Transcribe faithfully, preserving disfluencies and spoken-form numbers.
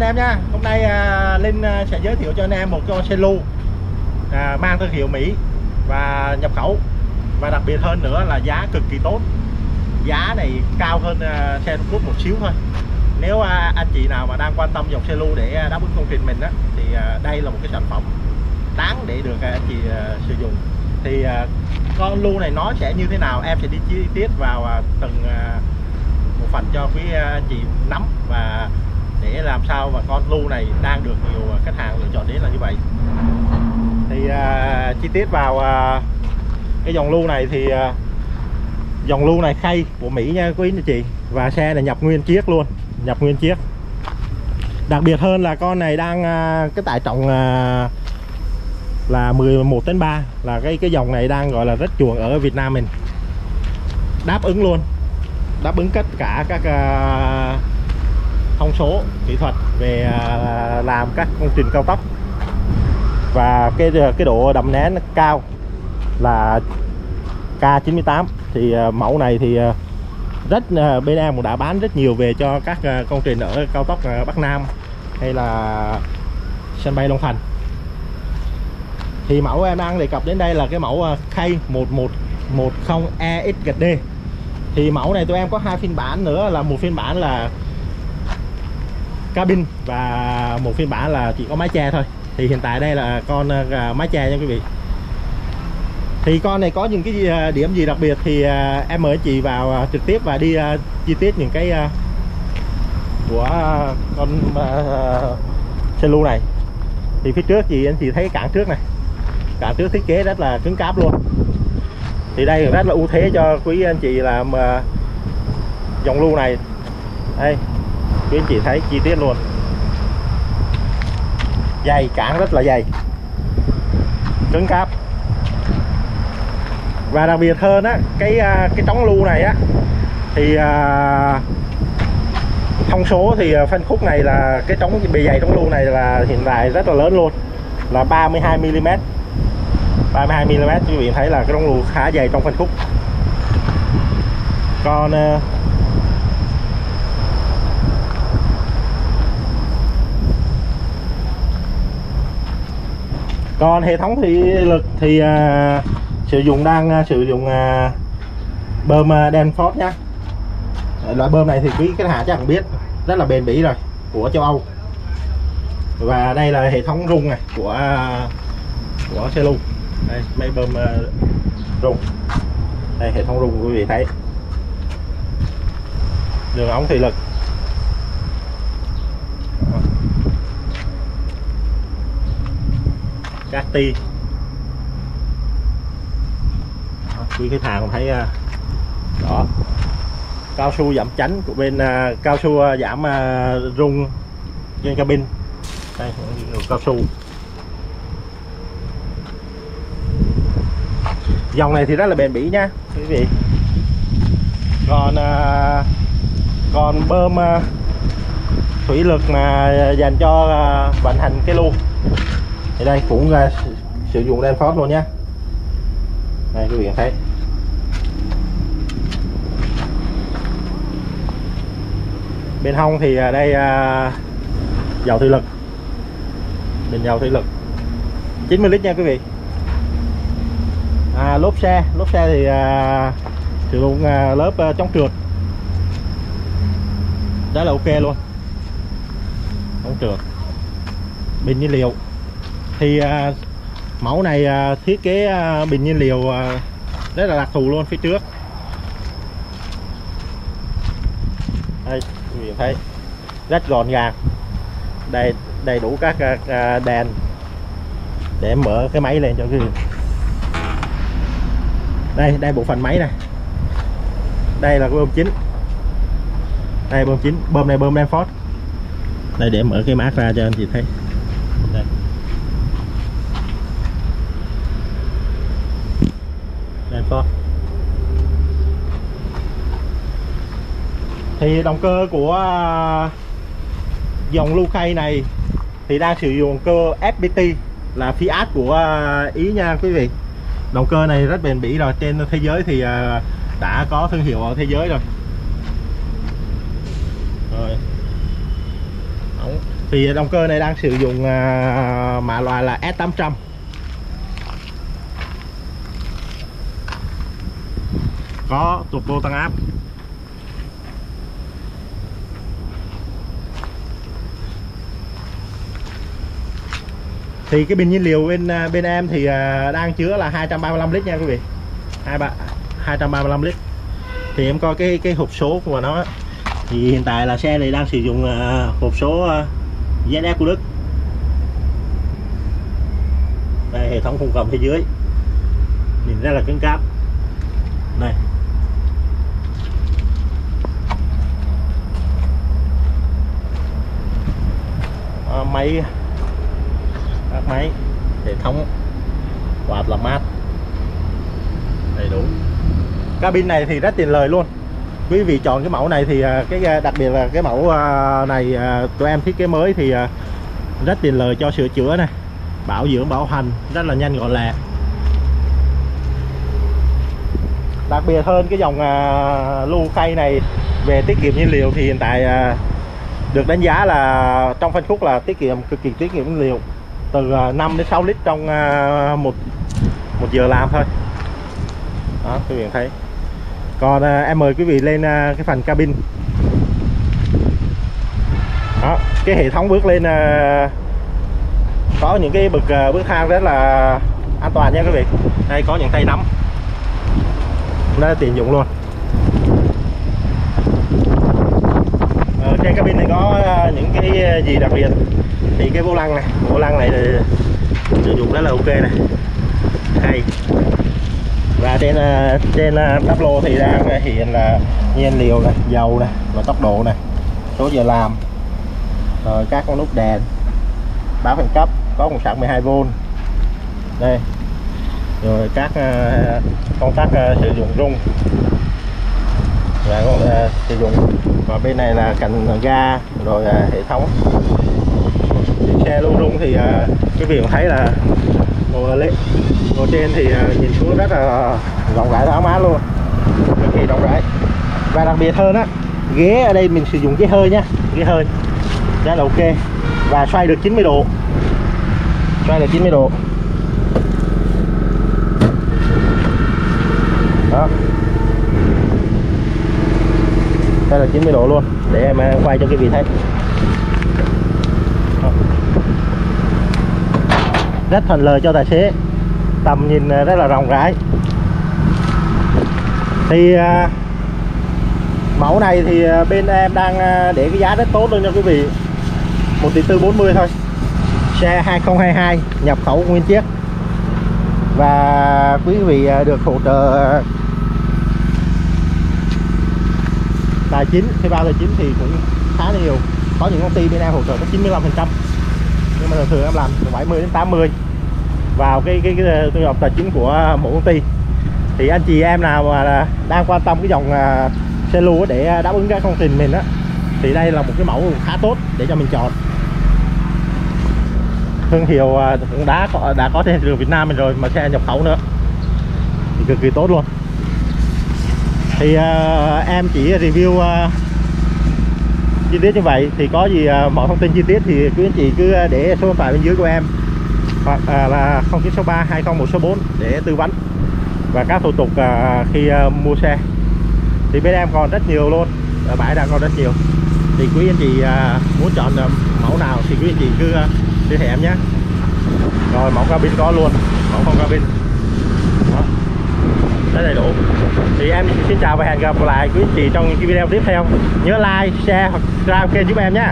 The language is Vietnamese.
anh em nha. Hôm nay à, Linh sẽ giới thiệu cho anh em một con xe lưu à, mang thương hiệu Mỹ và nhập khẩu, và đặc biệt hơn nữa là giá cực kỳ tốt. Giá này cao hơn à, xe Trung Quốc một xíu thôi. Nếu à, anh chị nào mà đang quan tâm dòng xe lưu để đáp ứng công trình mình á, thì à, đây là một cái sản phẩm đáng để được à, anh chị à, sử dụng. Thì à, con lưu này nó sẽ như thế nào em sẽ đi chi tiết vào à, từng à, một phần cho quý anh chị nắm, và để làm sao mà con lưu này đang được nhiều khách hàng lựa chọn đến là như vậy. Thì à, chi tiết vào à, cái dòng lưu này thì à, dòng lưu này khay của Mỹ nha quý anh chị, và xe này nhập nguyên chiếc luôn, nhập nguyên chiếc. Đặc biệt hơn là con này đang à, cái tải trọng à, là mười một phẩy ba, là cái cái dòng này đang gọi là rất chuộng ở Việt Nam mình. Đáp ứng luôn, đáp ứng tất cả các uh, thông số kỹ thuật về uh, làm các công trình cao tốc, và cái cái độ đậm nén nó cao là K chín tám. Thì uh, mẫu này thì uh, rất uh, bên em cũng đã bán rất nhiều về cho các uh, công trình ở cao tốc uh, Bắc Nam hay là sân bay Long Thành. Thì mẫu em đang đề cập đến đây là cái mẫu uh, K một một một không E X D. Thì mẫu này tụi em có hai phiên bản nữa, là một phiên bản là cabin và một phiên bản là chỉ có mái che thôi. Thì hiện tại đây là con mái che nha quý vị. Thì con này có những cái điểm gì đặc biệt thì em mời chị vào trực tiếp và đi chi tiết những cái của con xe lưu này. Thì phía trước chị anh chị thấy cản trước này, cản trước thiết kế rất là cứng cáp luôn. Thì đây rất là ưu thế cho quý anh chị làm uh, dòng lưu này. Đây quý anh chị thấy chi tiết luôn, dày, cản rất là dày, cứng cáp. Và đặc biệt hơn á, cái uh, cái trống lưu này á thì uh, thông số thì uh, phân khúc này là cái trống bề dày trống lưu này là hiện tại rất là lớn luôn, là ba mươi hai mi li mét. ba mươi hai mi li mét quý vị thấy là cái đống lùa khá dày trong phân khúc. Còn Còn hệ thống thủy lực thì uh, sử dụng đang uh, sử dụng uh, bơm uh, Danfoss nhá. Loại bơm này thì quý khách hàng chắc cũng biết, rất là bền bỉ rồi, của châu Âu. Và đây là hệ thống rung này của uh, của xe lưu. Đây, máy bơm uh, rung. Đây, hệ thống rung quý vị thấy. Đường ống thủy lực. Các ti. Quý khách hàng thấy uh, đó. Cao su giảm chánh của bên uh, cao su uh, giảm uh, rung trên cabin. Đây, cao su. Dòng này thì rất là bền bỉ nha quý vị. Còn à, còn bơm à, thủy lực mà dành cho à, vận hành cái lưu thì đây cũng à, sử dụng Danfoss luôn nha. Đây quý vị thấy. Bên hông thì à, đây à, dầu thủy lực. Bình dầu thủy lực chín mươi lít nha quý vị. À, lốp xe, lốp xe thì à, sử dụng à, lớp à, chống trượt. Đó là ok luôn. Chống trượt. Bình nhiên liệu. Thì à, mẫu này à, thiết kế à, bình nhiên liệu à, rất là đặc thù luôn phía trước. Đây, quý vị thấy rất gọn gàng. Đây đầy đủ các à, đèn để mở cái máy lên cho quý vị. Đây, đây bộ phận máy này. Đây là cái bơm chính. Đây bơm chính, bơm này bơm Lenford. Đây để mở cái mát ra cho anh chị thấy. Đây. Lenford. Thì động cơ của dòng lưu khay này thì đang sử dụng cơ ép pê tê là Fiat của Ý nha quý vị. Động cơ này rất bền bỉ rồi, trên thế giới thì đã có thương hiệu ở thế giới rồi. Rồi. Ống Thì động cơ này đang sử dụng mã loại là S tám trăm. Có turbo tăng áp. Thì cái bình nhiên liệu bên bên em thì đang chứa là hai trăm ba mươi lăm lít nha quý vị. hai trăm ba mươi lăm lít. Thì em coi cái cái hộp số của nó thì hiện tại là xe này đang sử dụng hộp số Z F của Đức. Đây, hệ thống khung gầm phía dưới nhìn ra là cứng cáp. Đây. À, máy các máy hệ thống quạt làm mát đầy đủ. Cabin này thì rất tiện lợi luôn. Quý vị chọn cái mẫu này thì cái đặc biệt là cái mẫu này tụi em thiết kế mới thì rất tiện lợi cho sửa chữa này, bảo dưỡng bảo hành rất là nhanh gọn lẹ. Đặc biệt hơn cái dòng lưu khay này về tiết kiệm nhiên liệu thì hiện tại được đánh giá là trong phân khúc là tiết kiệm, cực kỳ tiết kiệm nhiên liệu, từ năm đến sáu lít trong một một giờ làm thôi. Đó, quý vị thấy. Còn à, em mời quý vị lên à, cái phần cabin. Đó, cái hệ thống bước lên à, có những cái bậc à, bước thang rất là an toàn nha quý vị. Đây có những tay nắm, nó tiện dụng luôn. Ở trên cabin này có à, những cái gì đặc biệt thì cái vô lăng này, vô lăng này sử dụng rất là ok này, hay. Và trên trên táp lô thì đang hiện là nhiên liệu này, dầu này, và tốc độ này, số giờ làm, rồi các con nút đèn, báo khẩn cấp, có nguồn sạc mười hai vôn đây, rồi các công tắc sử dụng rung và còn sử dụng. Và bên này là cành ga, rồi hệ thống xe luôn. Rung thì cái việc thấy là ngồi trên thì nhìn xuống rất là rộng rãi thoải mái luôn, cực kỳ rộng rãi. Và đặc biệt hơn á, ghế ở đây mình sử dụng ghế hơi nha, ghế hơi rất là ok và xoay được chín mươi độ, xoay được chín mươi độ đó, xoay được chín mươi độ luôn. Để em quay cho quý vị thấy đó. Rất thuận lợi cho tài xế, tầm nhìn rất là rộng rãi. Thì à, mẫu này thì bên em đang để cái giá rất tốt luôn nha quý vị, một tỷ tư bốn mươi thôi. Xe hai không hai hai nhập khẩu nguyên chiếc và quý vị được hỗ trợ tài chính, thuê bao tài chính thì cũng khá là nhiều. Có những công ty bên em hỗ trợ có chín mươi lăm phần trăm, nhưng mà thường em làm từ bảy mươi đến tám mươi vào cái cái thu nhập tài chính của mỗi công ty. Thì anh chị em nào mà đang quan tâm cái dòng xe lưu để đáp ứng các công trình mình á, thì đây là một cái mẫu khá tốt để cho mình chọn. Thương hiệu cũng đã có, đã có trên thị trường Việt Nam mình rồi, mà xe nhập khẩu nữa thì cực kỳ tốt luôn. Thì uh, em chỉ review uh, chi tiết như vậy. Thì có gì uh, mọi thông tin chi tiết thì quý anh chị cứ để số điện thoại bên dưới của em, hoặc là không chín sáu ba hai không một sáu bốn để tư vấn và các thủ tục khi mua xe. Thì bên em còn rất nhiều luôn, ở bãi đang còn rất nhiều. Thì quý anh chị muốn chọn mẫu nào thì quý anh chị cứ liên hệ em nhé. Rồi mẫu cabin có luôn, mẫu không cabin đó, rất đầy đủ. Thì em xin chào và hẹn gặp lại quý anh chị trong những cái video tiếp theo. Nhớ like, share hoặc subscribe kênh giúp em nhé.